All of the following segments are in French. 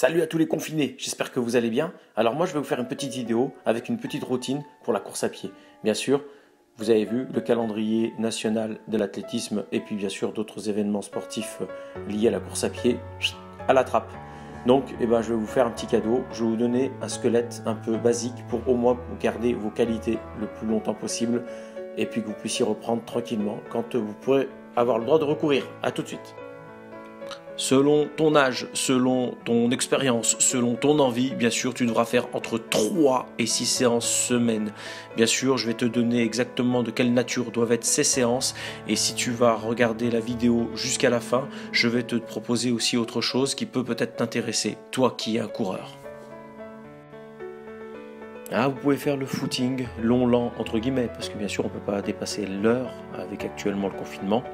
Salut à tous les confinés, j'espère que vous allez bien. Alors moi je vais vous faire une petite vidéo avec une petite routine pour la course à pied. Bien sûr, vous avez vu le calendrier national de l'athlétisme et puis bien sûr d'autres événements sportifs liés à la course à pied à la trappe. Donc je vais vous faire un petit cadeau, je vais vous donner un squelette un peu basique pour au moins garder vos qualités le plus longtemps possible et puis que vous puissiez reprendre tranquillement quand vous pourrez avoir le droit de recourir. À tout de suite. Selon ton âge, selon ton expérience, selon ton envie, bien sûr, tu devras faire entre 3 et 6 séances semaine. Bien sûr, je vais te donner exactement de quelle nature doivent être ces séances. Et si tu vas regarder la vidéo jusqu'à la fin, je vais te proposer aussi autre chose qui peut peut-être t'intéresser, toi qui es un coureur. Ah, vous pouvez faire le footing long, lent, entre guillemets, parce que bien sûr, on ne peut pas dépasser l'heure avec actuellement le confinement.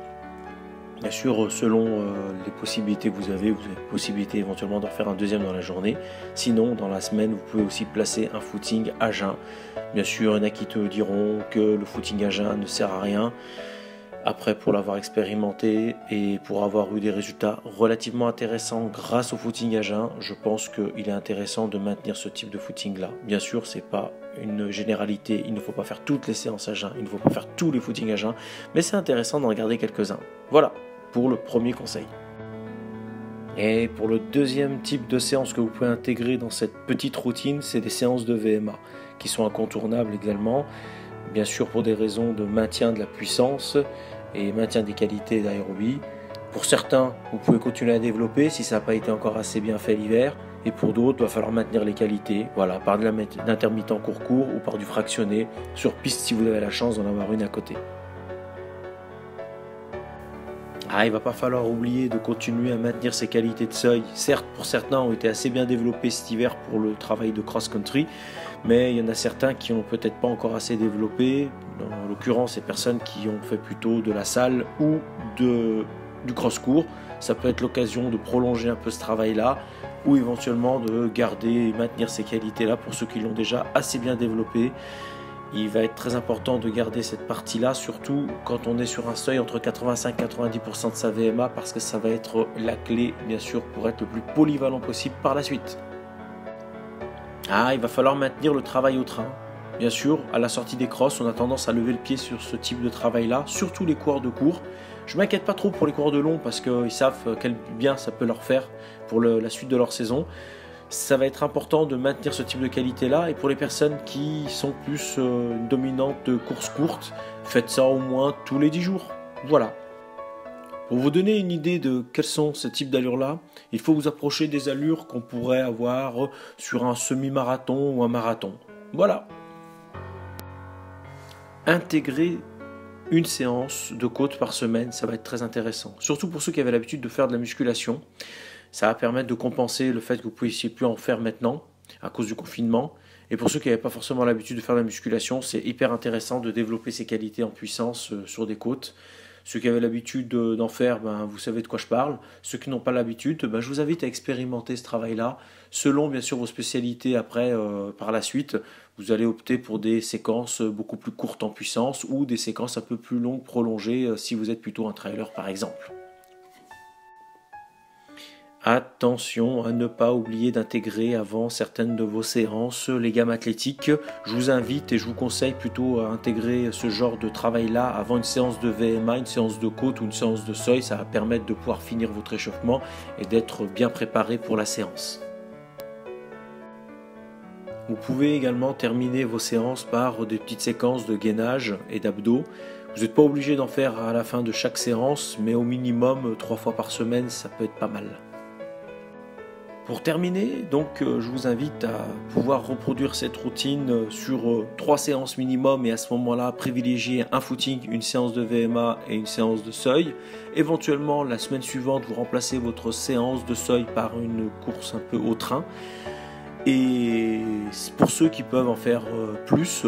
Bien sûr, selon les possibilités que vous avez la possibilité éventuellement d'en faire un deuxième dans la journée. Sinon, dans la semaine, vous pouvez aussi placer un footing à jeun. Bien sûr, il y en a qui te diront que le footing à jeun ne sert à rien. Après, pour l'avoir expérimenté et pour avoir eu des résultats relativement intéressants grâce au footing à jeun, je pense qu'il est intéressant de maintenir ce type de footing-là. Bien sûr, ce n'est pas une généralité, il ne faut pas faire toutes les séances à jeun, il ne faut pas faire tous les footings à jeun, mais c'est intéressant d'en garder quelques-uns. Voilà pour le premier conseil. Et pour le deuxième type de séance que vous pouvez intégrer dans cette petite routine, c'est des séances de VMA qui sont incontournables également, bien sûr pour des raisons de maintien de la puissance et maintien des qualités d'aérobie. Pour certains, vous pouvez continuer à développer si ça n'a pas été encore assez bien fait l'hiver. Et pour d'autres, il va falloir maintenir les qualités, voilà, par de l'intermittent court-court ou par du fractionné sur piste si vous avez la chance d'en avoir une à côté. Ah, il ne va pas falloir oublier de continuer à maintenir ses qualités de seuil. Certes, pour certains ont été assez bien développés cet hiver pour le travail de cross-country, mais il y en a certains qui n'ont peut-être pas encore assez développé, en l'occurrence les personnes qui ont fait plutôt de la salle ou du cross-court. Ça peut être l'occasion de prolonger un peu ce travail-là ou éventuellement de garder et maintenir ces qualités-là pour ceux qui l'ont déjà assez bien développé. Il va être très important de garder cette partie-là, surtout quand on est sur un seuil entre 85 et 90% de sa VMA, parce que ça va être la clé, bien sûr, pour être le plus polyvalent possible par la suite. Ah, il va falloir maintenir le travail au train. Bien sûr, à la sortie des crosses, on a tendance à lever le pied sur ce type de travail-là, surtout les coureurs de court. Je ne m'inquiète pas trop pour les coureurs de long parce qu'ils savent quel bien ça peut leur faire pour la suite de leur saison. Ça va être important de maintenir ce type de qualité-là. Et pour les personnes qui sont plus dominantes de course courte, faites ça au moins tous les 10 jours. Voilà. Pour vous donner une idée de quels sont ce type d'allures-là, il faut vous approcher des allures qu'on pourrait avoir sur un semi-marathon ou un marathon. Voilà. Intégrer une séance de côte par semaine, ça va être très intéressant. Surtout pour ceux qui avaient l'habitude de faire de la musculation. Ça va permettre de compenser le fait que vous ne puissiez plus en faire maintenant à cause du confinement. Et pour ceux qui n'avaient pas forcément l'habitude de faire de la musculation, c'est hyper intéressant de développer ses qualités en puissance sur des côtes. Ceux qui avaient l'habitude d'en faire, vous savez de quoi je parle. Ceux qui n'ont pas l'habitude, je vous invite à expérimenter ce travail-là. Selon, bien sûr, vos spécialités après, par la suite, vous allez opter pour des séquences beaucoup plus courtes en puissance ou des séquences un peu plus longues, prolongées, si vous êtes plutôt un trailer, par exemple. Attention à ne pas oublier d'intégrer avant certaines de vos séances les gammes athlétiques. Je vous invite et je vous conseille plutôt à intégrer ce genre de travail-là avant une séance de VMA, une séance de côte ou une séance de seuil. Ça va permettre de pouvoir finir votre échauffement et d'être bien préparé pour la séance. Vous pouvez également terminer vos séances par des petites séquences de gainage et d'abdos. Vous n'êtes pas obligé d'en faire à la fin de chaque séance, mais au minimum 3 fois par semaine, ça peut être pas mal. Pour terminer, donc, je vous invite à pouvoir reproduire cette routine sur 3 séances minimum et à ce moment-là, privilégier un footing, une séance de VMA et une séance de seuil. Éventuellement, la semaine suivante, vous remplacez votre séance de seuil par une course un peu au train. Et pour ceux qui peuvent en faire plus,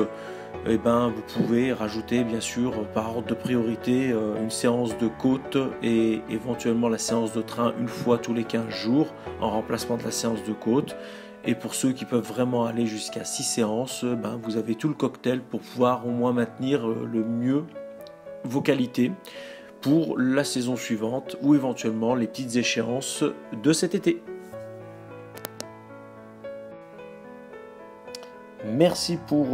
vous pouvez rajouter bien sûr par ordre de priorité une séance de côte et éventuellement la séance de train une fois tous les 15 jours en remplacement de la séance de côte. Et pour ceux qui peuvent vraiment aller jusqu'à 6 séances, vous avez tout le cocktail pour pouvoir au moins maintenir le mieux vos qualités pour la saison suivante ou éventuellement les petites échéances de cet été. Merci pour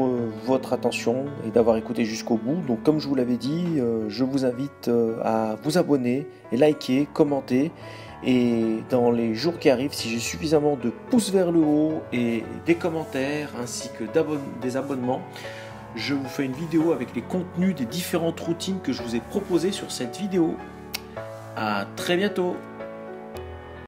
votre attention et d'avoir écouté jusqu'au bout. Donc comme je vous l'avais dit, je vous invite à vous abonner, et liker, commenter. Et dans les jours qui arrivent, si j'ai suffisamment de pouces vers le haut et des commentaires ainsi que des abonnements, je vous fais une vidéo avec les contenus des différentes routines que je vous ai proposées sur cette vidéo. À très bientôt!